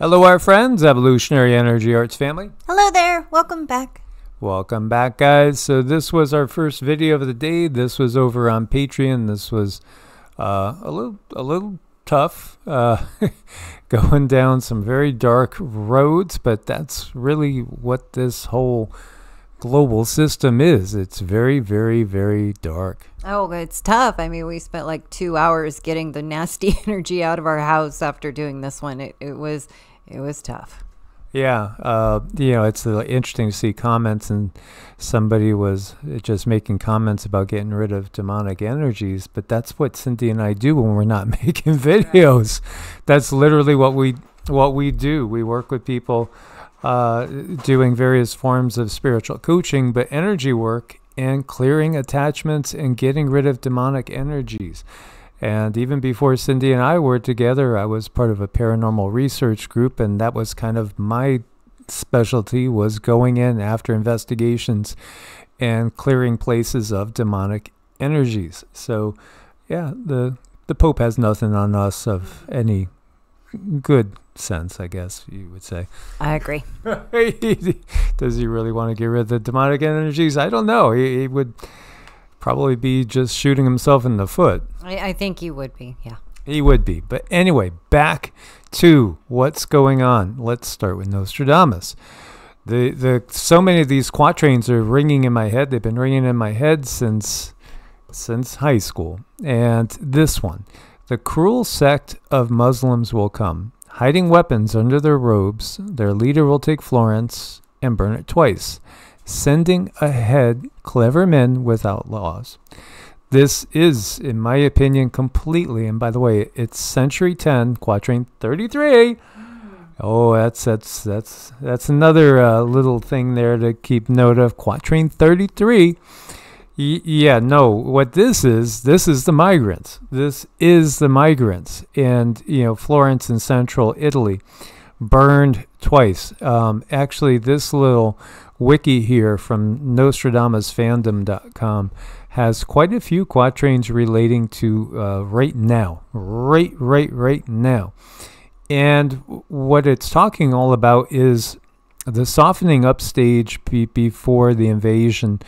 Hello, our friends, Evolutionary Energy Arts family. Hello there. Welcome back. Welcome back, guys. So this was our first video of the day. This was over on Patreon. This was a little tough, going down some very dark roads, but that's really what this whole global system is. It's very, very, very dark. Oh, it's tough. I mean, we spent like 2 hours getting the nasty energy out of our house after doing this one. It was tough. Yeah. You know, it's interesting to see comments, and somebody was just making comments about getting rid of demonic energies, but that's what Cindy and I do when we're not making videos. Right. That's literally what we do. We work with people doing various forms of spiritual coaching, but energy work and clearing attachments and getting rid of demonic energies. And even before Cindy and I were together, I was part of a paranormal research group, and that was kind of my specialty, was going in after investigations and clearing places of demonic energies. So yeah, the Pope has nothing on us of any good sense, I guess you would say. I agree. Does he really want to get rid of the demonic energies? I don't know. He would probably be just shooting himself in the foot. I think he would be, yeah. He would be. But anyway, back to what's going on. Let's start with Nostradamus. So many of these quatrains are ringing in my head. They've been ringing in my head since high school. And this one: the cruel sect of Muslims will come, hiding weapons under their robes. Their leader will take Florence and burn it twice, sending ahead clever men without laws. This is, in my opinion, completely, and by the way, it's Century 10, Quatrain 33. Oh, that's another little thing there to keep note of. Quatrain 33. Yeah, no, what this is the migrants. This is the migrants. And, you know, Florence in central Italy, burned twice. Actually, this little wiki here from NostradamusFandom.com has quite a few quatrains relating to right now. Right now. And what it's talking all about is the softening upstage before the invasion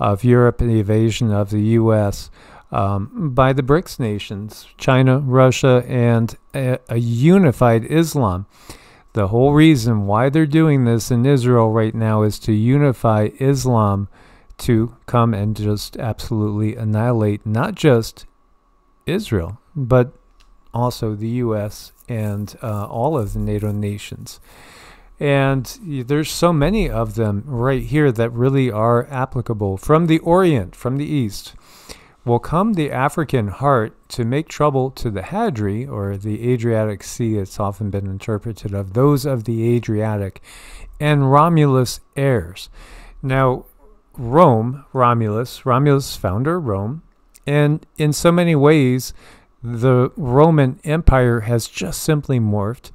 of Europe and the invasion of the U.S. By the BRICS nations, China, Russia, and a unified Islam. The whole reason why they're doing this in Israel right now is to unify Islam to come and just absolutely annihilate not just Israel, but also the U.S. and all of the NATO nations. And there's so many of them right here that really are applicable. From the Orient, from the East, will come the African heart to make trouble to the Hadri, or the Adriatic Sea. It's often been interpreted of those of the Adriatic, and Romulus heirs. Now, Rome, Romulus founder Rome, and in so many ways, the Roman Empire has just simply morphed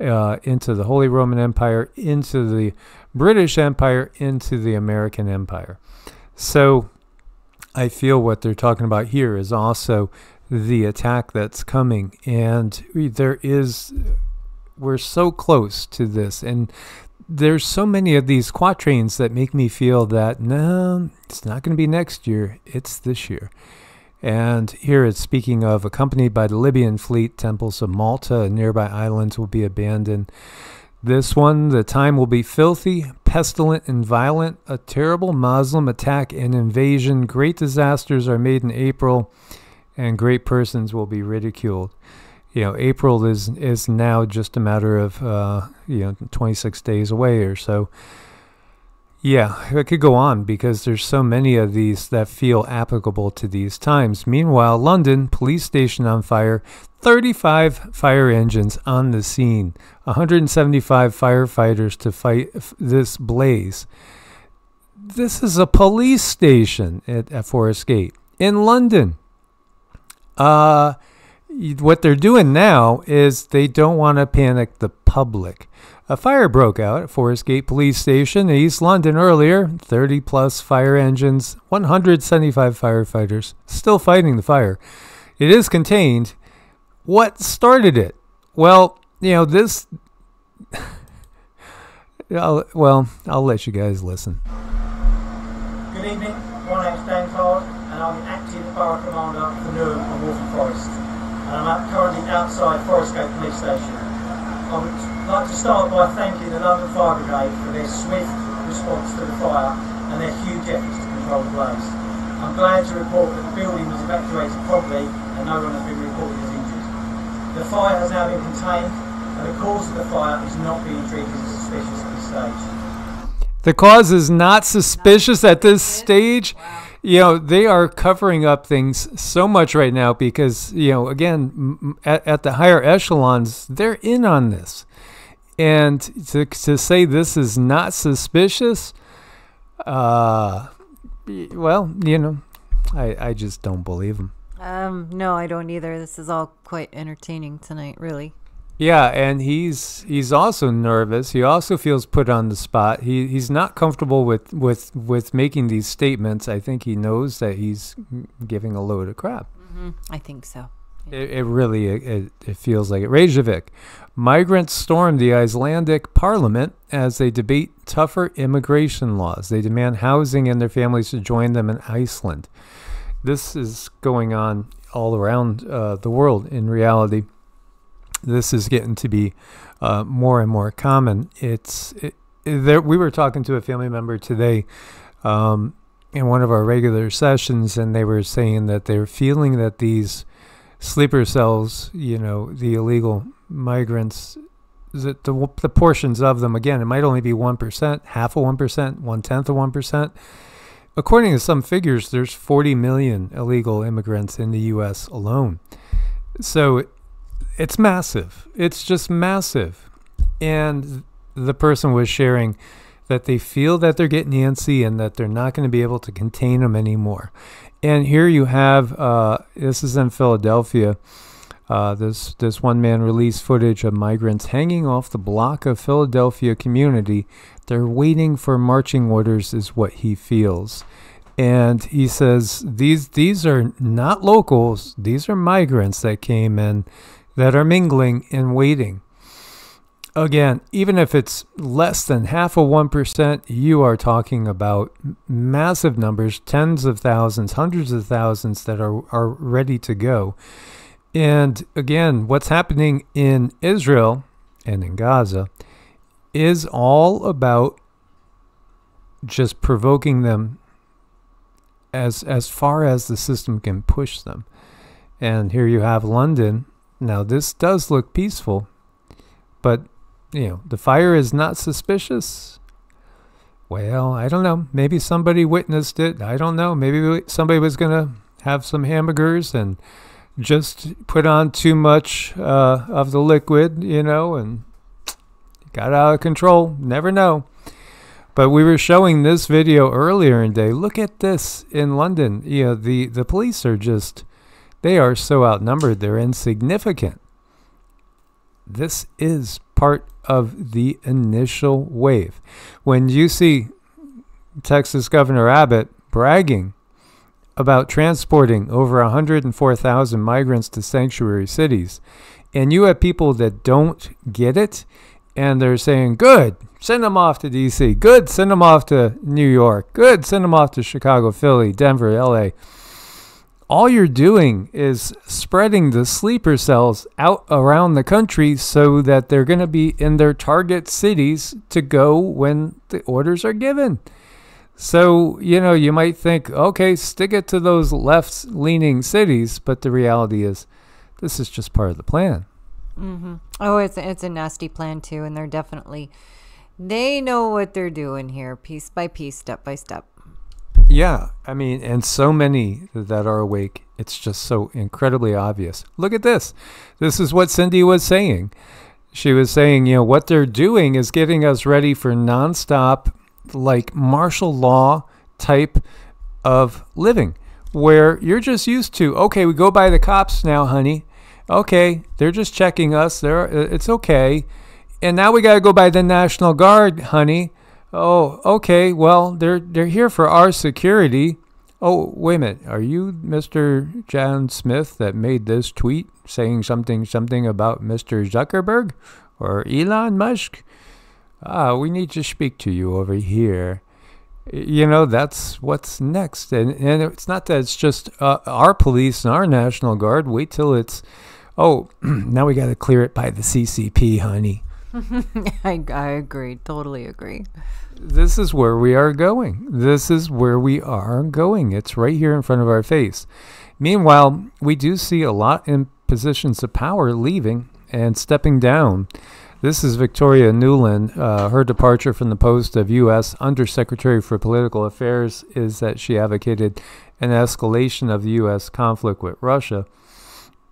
into the Holy Roman Empire, into the British Empire, into the American Empire. So I feel what they're talking about here is also the attack that's coming. And we're so close to this. And there's so many of these quatrains that make me feel that, no, it's not going to be next year. It's this year. And here it's speaking of, accompanied by the Libyan fleet, temples of Malta and nearby islands will be abandoned. This one, the time will be filthy, pestilent, and violent, a terrible Muslim attack and invasion. Great disasters are made in April, and great persons will be ridiculed. You know, April is now just a matter of, you know, 26 days away or so. Yeah, it could go on because there's so many of these that feel applicable to these times. Meanwhile, London, police station on fire, 35 fire engines on the scene, 175 firefighters to fight this blaze. This is a police station at Forest Gate in London. What they're doing now is they don't want to panic the public. A fire broke out at Forest Gate Police Station in East London earlier. 30-plus fire engines, 175 firefighters, still fighting the fire. It is contained. What started it? Well, you know, this I'll let you guys listen. Good evening, my name's Dan Clark and I'm the acting borough commander for Newham and Walton Forest, and I'm currently outside Forest Gate police station. I would like to start by thanking the London Fire Brigade for their swift response to the fire and their huge efforts to control the blaze. I'm glad to report that the building was evacuated promptly and no one has been reported as injured. The fire has now been contained and the cause of the fire is not being treated as suspicious at this stage. The cause is not suspicious at this stage. Wow. You know, they are covering up things so much right now because, you know, again, at the higher echelons, they're in on this. And to say this is not suspicious, well, you know, I just don't believe them. No, I don't either. This is all quite entertaining tonight, really. Yeah, and he's also nervous. He also feels put on the spot. He's not comfortable with making these statements. I think he knows that he's giving a load of crap. Mm-hmm. I think so. Yeah. It really feels like it. Reykjavik, migrants storm the Icelandic parliament as they debate tougher immigration laws. They demand housing and their families to join them in Iceland. This is going on all around the world in reality. This is getting to be more and more common. We were talking to a family member today in one of our regular sessions, and they were saying that they're feeling that these sleeper cells, you know, the illegal migrants, that the portions of them, again, it might only be 1%, half of 1%, 1/10 of 1%. According to some figures, there's 40 million illegal immigrants in the U.S. alone. So it's massive. It's just massive. And the person was sharing that they feel that they're getting antsy and that they're not going to be able to contain them anymore. And here you have, this is in Philadelphia, this one man released footage of migrants hanging off the block of Philadelphia community. They're waiting for marching orders is what he feels. And he says, these are not locals. These are migrants that came in that are mingling and waiting. Again, even if it's less than half of 1%, you are talking about massive numbers, tens of thousands, hundreds of thousands that are ready to go. And again, what's happening in Israel and in Gaza is all about just provoking them as far as the system can push them. And here you have London. Now, this does look peaceful, but, you know, the fire is not suspicious. Well, I don't know. Maybe somebody witnessed it. I don't know. Maybe somebody was going to have some hamburgers and just put on too much of the liquid, you know, and got out of control. Never know. But we were showing this video earlier in the day. Look at this in London. You know, the police are just... They are so outnumbered, they're insignificant. This is part of the initial wave. When you see Texas Governor Abbott bragging about transporting over 104,000 migrants to sanctuary cities, and you have people that don't get it, and they're saying, good, send them off to D.C., good, send them off to New York, good, send them off to Chicago, Philly, Denver, L.A., all you're doing is spreading the sleeper cells out around the country so that they're going to be in their target cities to go when the orders are given. So, you know, you might think, okay, stick it to those left-leaning cities, but the reality is this is just part of the plan. Mm-hmm. Oh, it's a nasty plan, too, and they know what they're doing here, piece by piece, step by step. Yeah, I mean, and so many that are awake, it's just so incredibly obvious. Look at this. This is what Cindy was saying. She was saying, you know, what they're doing is getting us ready for nonstop, like martial law type of living, where you're just used to, okay, we go by the cops now, honey. Okay, they're just checking us. It's okay. And now we got to go by the National Guard, honey. Oh, okay, well, they're here for our security. Oh, wait a minute. Are you Mr. John Smith that made this tweet saying something about Mr. Zuckerberg? or Elon Musk, we need to speak to you over here. You know, that's what's next. And it's not that it's just our police and our National Guard. Wait till it's, oh, now we got to clear it by the CCP, honey. I agree. Totally agree. This is where we are going. This is where we are going. It's right here in front of our face. Meanwhile, we do see a lot in positions of power leaving and stepping down. This is Victoria Nuland. Her departure from the post of U.S. Undersecretary for Political Affairs is that she advocated an escalation of the U.S. conflict with Russia,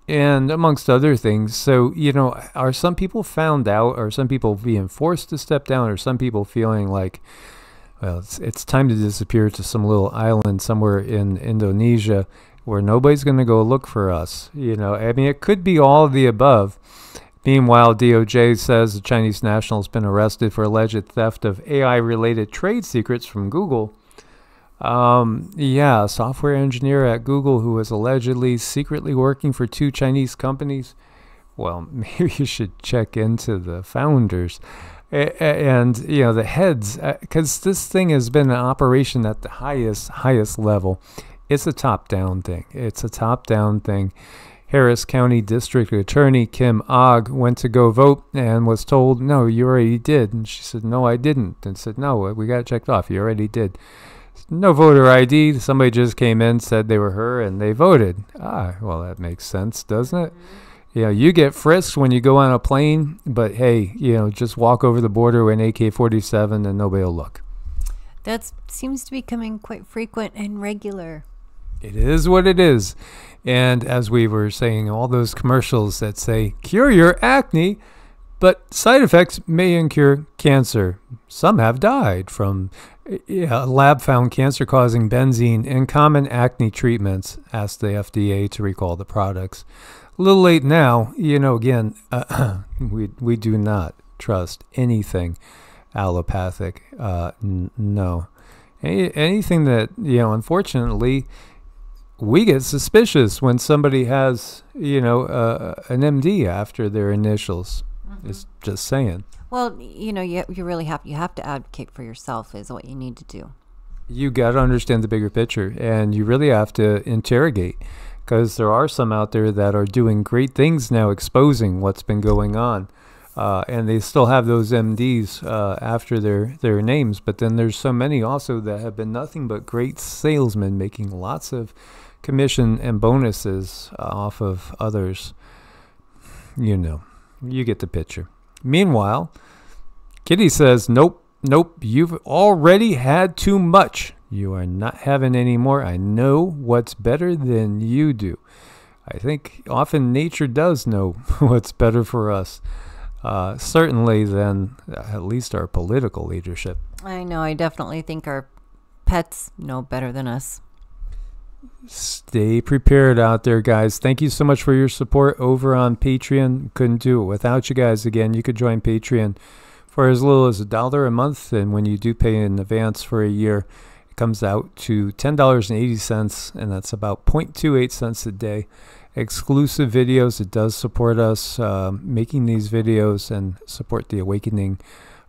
and amongst other things. So, you know, are some people found out? Are some people being forced to step down? Are some people feeling like, well, it's time to disappear to some little island somewhere in Indonesia where nobody's going to go look for us? You know, I mean, it could be all of the above. Meanwhile, DOJ says the Chinese national has been arrested for alleged theft of AI-related trade secrets from Google. Yeah, a software engineer at Google who was allegedly secretly working for 2 Chinese companies. Well, maybe you should check into the founders and, you know, the heads, because this thing has been an operation at the highest level. It's a top-down thing. It's a top-down thing. Harris County District Attorney Kim Ogg went to go vote and was told, no, you already did. And she said, no, I didn't. And said, no, we got it checked off. You already did. No voter ID. Somebody just came in, said they were her, and they voted. Ah, well, that makes sense, doesn't it? You know, you get frisked when you go on a plane, but hey, you know, just walk over the border with an AK-47 and nobody will look. That seems to be becoming quite frequent and regular. It is what it is. And as we were saying, all those commercials that say, cure your acne, but side effects may incur cancer. Some have died from lab-found cancer-causing benzene in common acne treatments. Asked the FDA to recall the products. A little late now. You know, again, we do not trust anything allopathic. No. Anything that, you know, unfortunately, we get suspicious when somebody has, you know, an MD after their initials. Mm-hmm. It's just saying. Well, you know, you really have to advocate for yourself is what you need to do. You got to understand the bigger picture, and you really have to interrogate, because there are some out there that are doing great things now, exposing what's been going on. And they still have those MDs after their names. But then there's so many also that have been nothing but great salesmen making lots of commission and bonuses off of others. You know, you get the picture. Meanwhile, Kitty says, nope, nope, you've already had too much. You are not having any more. I know what's better than you do. I think often nature does know what's better for us. Certainly than at least our political leadership. I know. I definitely think our pets know better than us. Stay prepared out there, guys. Thank you so much for your support over on Patreon. Couldn't do it without you guys. Again, you could join Patreon for as little as $1 a month. And when you do pay in advance for a year, it comes out to $10.80. And that's about 0.28 cents a day. Exclusive videos. It does support us making these videos and support the awakening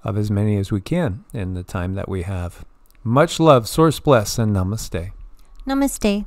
of as many as we can in the time that we have. Much love, source bless, and namaste. Namaste.